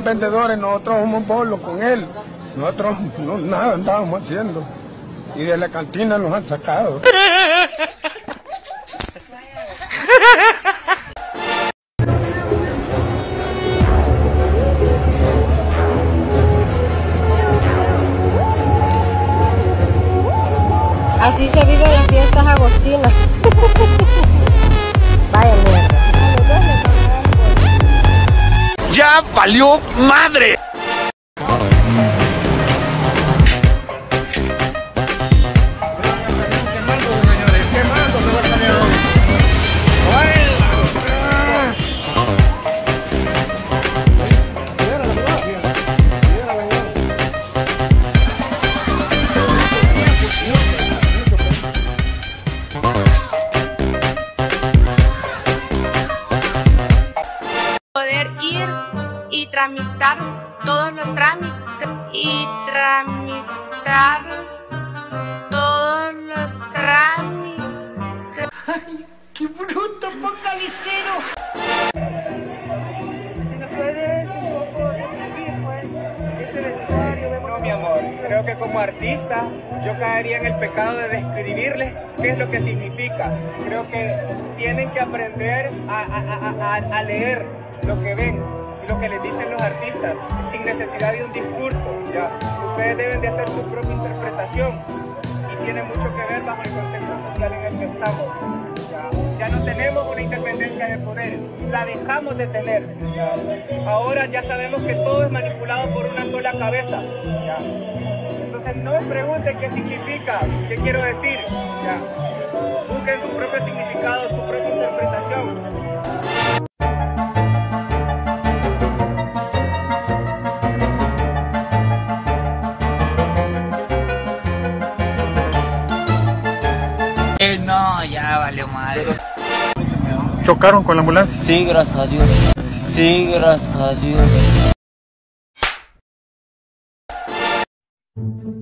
somos vendedores, nosotros somos bolos con él. Nosotros no, nada andábamos haciendo. Y de la cantina nos han sacado. Así se viven las fiestas agostinas. Vaya mierda. ¡Ya valió madre! Tramitar todos los trámites ¡Ay, qué bruto, focalicero! Si nos puedes un poco describir, pues, este vestuario... No, mi amor, creo que como artista yo caería en el pecado de describirles qué es lo que significa. Creo que tienen que aprender a leer lo que ven, lo que les dicen los artistas, sin necesidad de un discurso, ¿ya? Ustedes deben de hacer su propia interpretación y tiene mucho que ver bajo el contexto social en el que estamos, ¿ya? Ya no tenemos una independencia de poder, la dejamos de tener, ¿ya? Ahora ya sabemos que todo es manipulado por una sola cabeza, ¿ya? Entonces no me pregunten qué significa, qué quiero decir, ¿ya? Busquen su propio significado, su propia interpretación. No, ya valió madre. ¿Chocaron con la ambulancia? Sí, gracias a Dios. Sí, gracias a Dios.